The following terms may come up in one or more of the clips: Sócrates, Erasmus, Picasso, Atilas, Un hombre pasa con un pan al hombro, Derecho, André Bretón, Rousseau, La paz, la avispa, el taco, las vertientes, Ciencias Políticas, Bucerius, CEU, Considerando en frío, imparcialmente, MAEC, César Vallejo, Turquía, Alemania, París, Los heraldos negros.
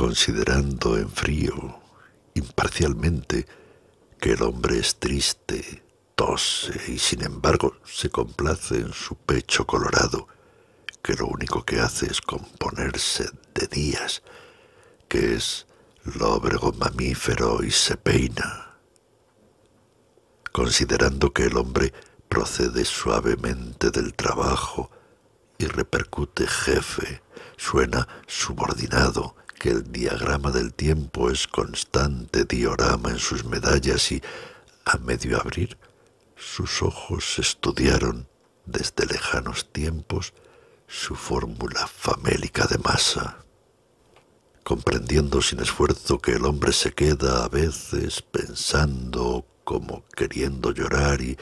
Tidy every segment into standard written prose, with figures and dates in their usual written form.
considerando en frío, imparcialmente, que el hombre es triste, tose y sin embargo se complace en su pecho colorado, que lo único que hace es componerse de días, que es lóbrego mamífero y se peina. Considerando que el hombre procede suavemente del trabajo y repercute jefe, suena subordinado, que el diagrama del tiempo es constante diorama en sus medallas y, a medio abrir, sus ojos estudiaron desde lejanos tiempos su fórmula famélica de masa. Comprendiendo sin esfuerzo que el hombre se queda a veces pensando como queriendo llorar y,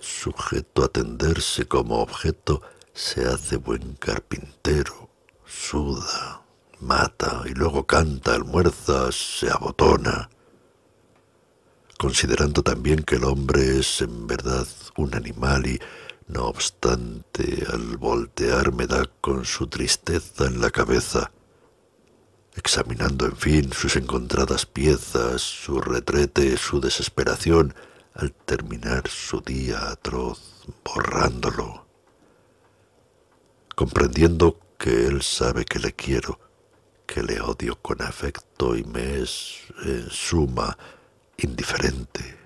sujeto a tenderse como objeto, se hace buen carpintero, suda, mata y luego canta, almuerza, se abotona. Considerando también que el hombre es en verdad un animal y, no obstante, al voltear me da con su tristeza en la cabeza. Examinando, en fin, sus encontradas piezas, su retrete, su desesperación, al terminar su día atroz, borrándolo. Comprendiendo que él sabe que le quiero, que le odio con afecto y me es, en suma, indiferente.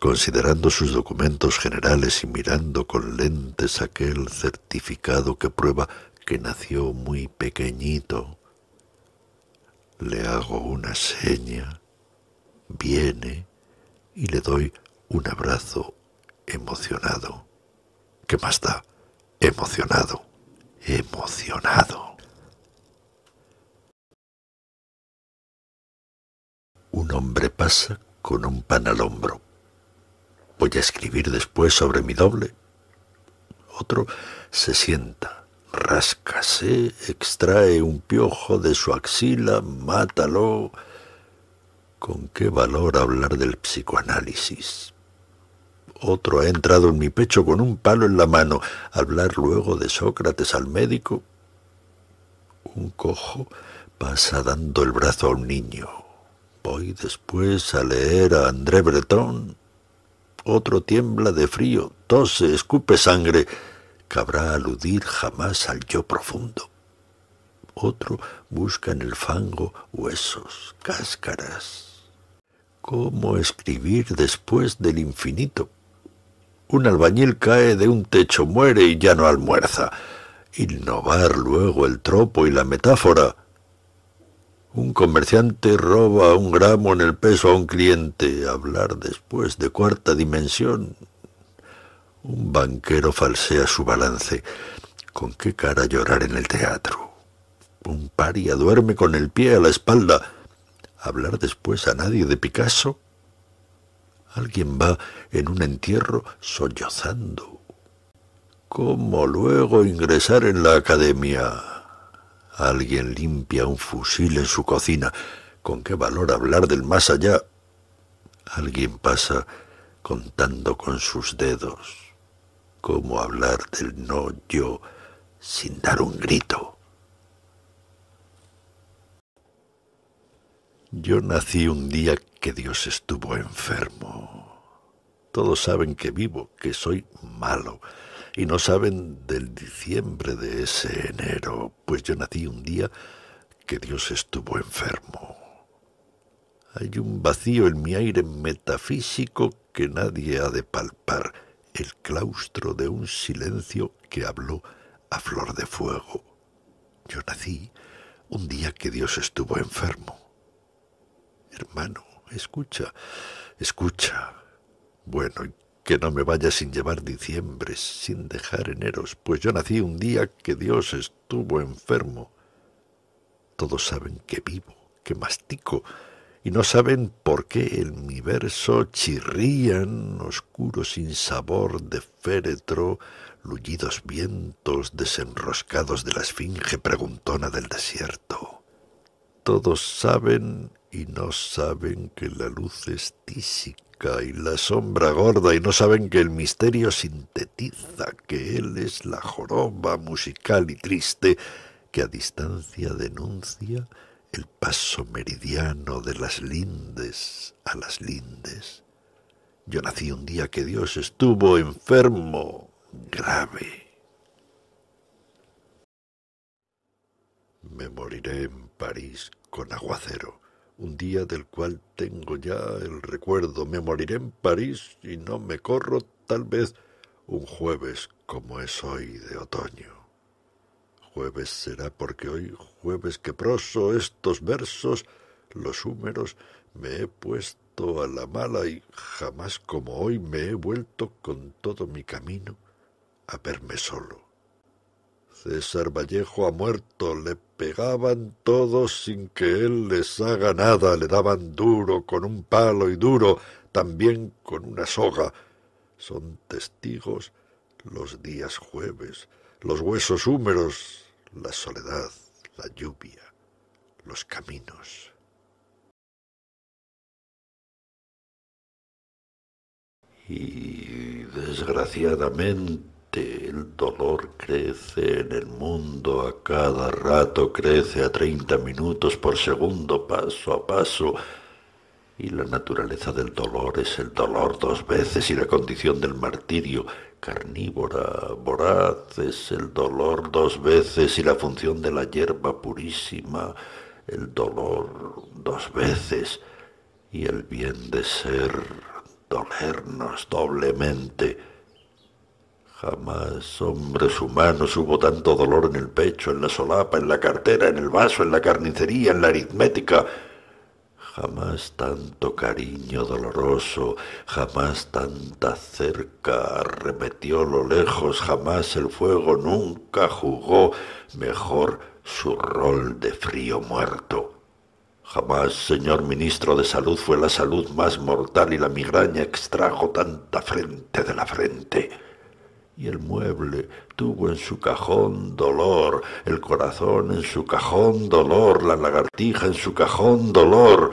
Considerando sus documentos generales y mirando con lentes aquel certificado que prueba que nació muy pequeñito, le hago una seña, viene y le doy un abrazo emocionado. ¿Qué más da? Emocionado, emocionado. Un hombre pasa con un pan al hombro. Voy a escribir después sobre mi doble. Otro se sienta, ráscase, extrae un piojo de su axila, mátalo. ¿Con qué valor hablar del psicoanálisis? Otro ha entrado en mi pecho con un palo en la mano. Hablar luego de Sócrates al médico. Un cojo pasa dando el brazo a un niño. Voy después a leer a André Bretón. Otro tiembla de frío, tose, escupe sangre. ¿Cabrá aludir jamás al yo profundo? Otro busca en el fango huesos, cáscaras. ¿Cómo escribir después del infinito? Un albañil cae de un techo, muere y ya no almuerza. Innovar luego el tropo y la metáfora. Un comerciante roba un gramo en el peso a un cliente, hablar después de cuarta dimensión. Un banquero falsea su balance, ¿con qué cara llorar en el teatro? Un paria duerme con el pie a la espalda, hablar después a nadie de Picasso. Alguien va en un entierro sollozando. ¿Cómo luego ingresar en la academia? Alguien limpia un fusil en su cocina. ¿Con qué valor hablar del más allá? Alguien pasa contando con sus dedos. ¿Cómo hablar del no yo sin dar un grito? Yo nací un día que Dios estuvo enfermo. Todos saben que vivo, que soy malo. Y no saben del diciembre de ese enero, pues yo nací un día que Dios estuvo enfermo. Hay un vacío en mi aire metafísico que nadie ha de palpar, el claustro de un silencio que habló a flor de fuego. Yo nací un día que Dios estuvo enfermo. Hermano, escucha, escucha. Bueno, y que no me vaya sin llevar diciembres, sin dejar eneros, pues yo nací un día que Dios estuvo enfermo. Todos saben que vivo, que mastico, y no saben por qué en mi verso chirrían, oscuro sin sabor de féretro, lullidos vientos desenroscados de la esfinge preguntona del desierto. Todos saben y no saben que la luz es tísica, y la sombra gorda, y no saben que el misterio sintetiza, que él es la joroba musical y triste, que a distancia denuncia el paso meridiano de las lindes a las lindes. Yo nací un día que Dios estuvo enfermo, grave. Me moriré en París con aguacero, un día del cual tengo ya el recuerdo. Me moriré en París y no me corro, tal vez un jueves como es hoy de otoño. Jueves será porque hoy, jueves que proso estos versos, los húmeros, me he puesto a la mala y jamás como hoy me he vuelto con todo mi camino a verme solo. César Vallejo ha muerto, le pegaban todos sin que él les haga nada, le daban duro con un palo y duro, también con una soga. Son testigos los días jueves, los huesos húmedos, la soledad, la lluvia, los caminos. Y desgraciadamente, el dolor crece en el mundo, a cada rato crece a 30 minutos por segundo, paso a paso, y la naturaleza del dolor es el dolor dos veces, y la condición del martirio, carnívora, voraz, es el dolor dos veces, y la función de la hierba purísima, el dolor dos veces, y el bien de ser, dolernos doblemente. Jamás, hombres humanos, hubo tanto dolor en el pecho, en la solapa, en la cartera, en el vaso, en la carnicería, en la aritmética. Jamás tanto cariño doloroso, jamás tanta cerca arremetió lo lejos, jamás el fuego nunca jugó mejor su rol de frío muerto. Jamás, señor ministro de Salud, fue la salud más mortal y la migraña extrajo tanta frente de la frente. Y el mueble tuvo en su cajón dolor, el corazón en su cajón dolor, la lagartija en su cajón dolor.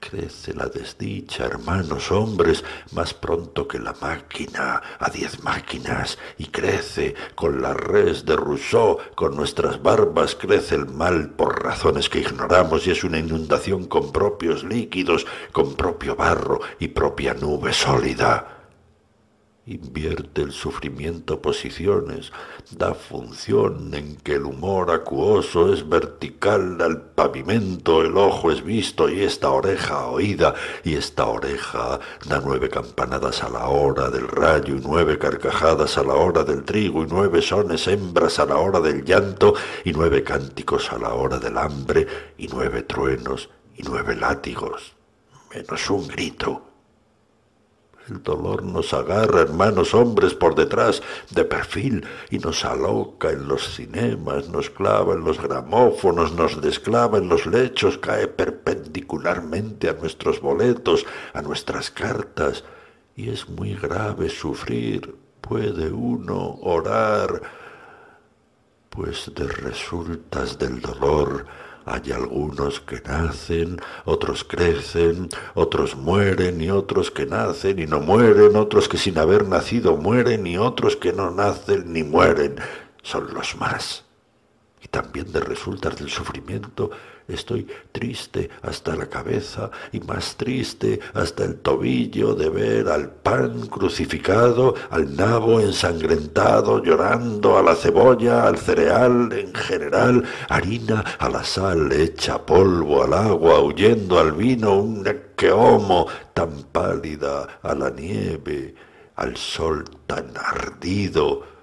Crece la desdicha, hermanos hombres, más pronto que la máquina, a 10 máquinas, y crece con la res de Rousseau, con nuestras barbas crece el mal por razones que ignoramos, y es una inundación con propios líquidos, con propio barro y propia nube sólida. Invierte el sufrimiento posiciones, da función en que el humor acuoso es vertical al pavimento, el ojo es visto y esta oreja oída, y esta oreja da 9 campanadas a la hora del rayo, y 9 carcajadas a la hora del trigo, y 9 sones hembras a la hora del llanto, y 9 cánticos a la hora del hambre, y 9 truenos, y 9 látigos, menos un grito. El dolor nos agarra, hermanos hombres, por detrás, de perfil, y nos aloca en los cinemas, nos clava en los gramófonos, nos desclava en los lechos, cae perpendicularmente a nuestros boletos, a nuestras cartas, y es muy grave sufrir, puede uno orar, pues de resultas del dolor hay algunos que nacen, otros crecen, otros mueren y otros que nacen y no mueren, otros que sin haber nacido mueren y otros que no nacen ni mueren. Son los más. Y también de resultas del sufrimiento estoy triste hasta la cabeza y más triste hasta el tobillo de ver al pan crucificado, al nabo ensangrentado, llorando a la cebolla, al cereal en general, harina a la sal, hecha polvo al agua, huyendo al vino, un equeomo tan pálida a la nieve, al sol tan ardido.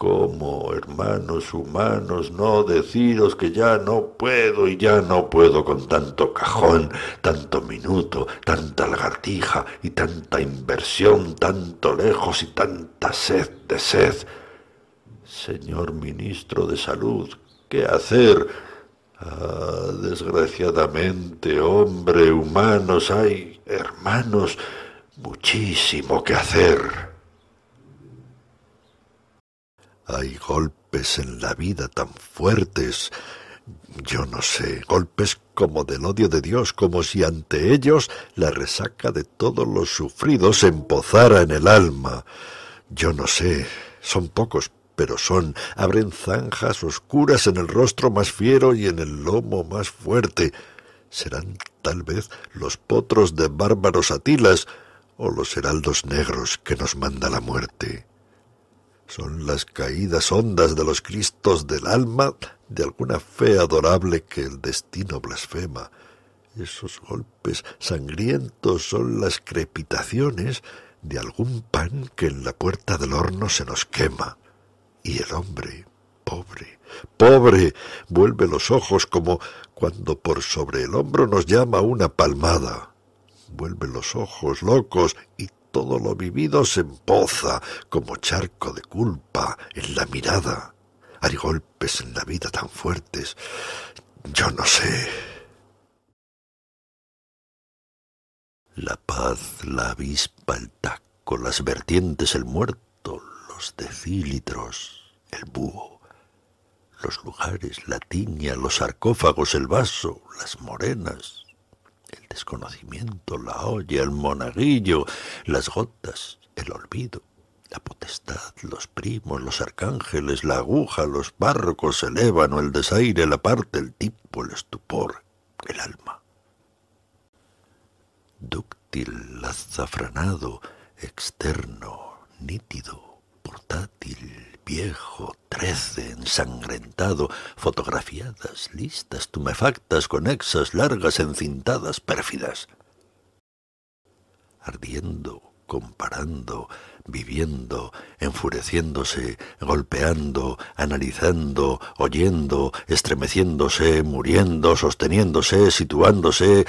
¿Cómo, hermanos humanos, no deciros que ya no puedo y ya no puedo con tanto cajón, tanto minuto, tanta lagartija y tanta inversión, tanto lejos y tanta sed de sed? Señor ministro de Salud, ¿qué hacer? Ah, desgraciadamente, hombre, humanos, hay, hermanos, muchísimo que hacer. Hay golpes en la vida tan fuertes, yo no sé, golpes como del odio de Dios, como si ante ellos la resaca de todos los sufridos empozara en el alma. Yo no sé, son pocos, pero son, abren zanjas oscuras en el rostro más fiero y en el lomo más fuerte. Serán tal vez los potros de bárbaros Atilas o los heraldos negros que nos manda la muerte. Son las caídas hondas de los cristos del alma de alguna fe adorable que el destino blasfema. Esos golpes sangrientos son las crepitaciones de algún pan que en la puerta del horno se nos quema. Y el hombre, pobre, pobre, vuelve los ojos como cuando por sobre el hombro nos llama una palmada. Vuelve los ojos locos y todo lo vivido se empoza como charco de culpa en la mirada. Hay golpes en la vida tan fuertes. Yo no sé. La paz, la avispa, el taco, las vertientes, el muerto, los decílitros, el búho, los lugares, la tiña, los sarcófagos, el vaso, las morenas, el desconocimiento, la olla, el monaguillo, las gotas, el olvido, la potestad, los primos, los arcángeles, la aguja, los párrocos, el ébano, el desaire, la parte, el tipo, el estupor, el alma. Dúctil, azafranado, externo, nítido, portátil, viejo, 13, ensangrentado, fotografiadas, listas, tumefactas, conexas, largas, encintadas, pérfidas. Ardiendo, comparando, viviendo, enfureciéndose, golpeando, analizando, oyendo, estremeciéndose, muriendo, sosteniéndose, situándose,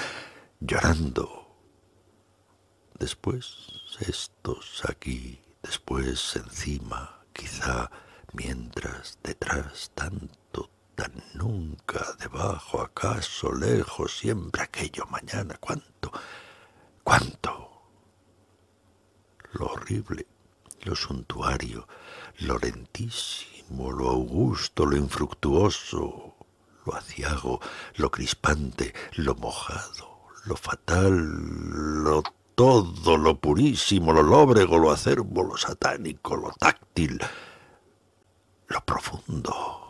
llorando. Después estos aquí, después encima, quizá, mientras, detrás, tanto, tan nunca, debajo, acaso, lejos, siempre aquello, mañana, cuánto, cuánto. Lo horrible, lo suntuario, lo lentísimo, lo augusto, lo infructuoso, lo aciago, lo crispante, lo mojado, lo fatal, lo todo, lo purísimo, lo lóbrego, lo acerbo, lo satánico, lo táctil, lo profundo.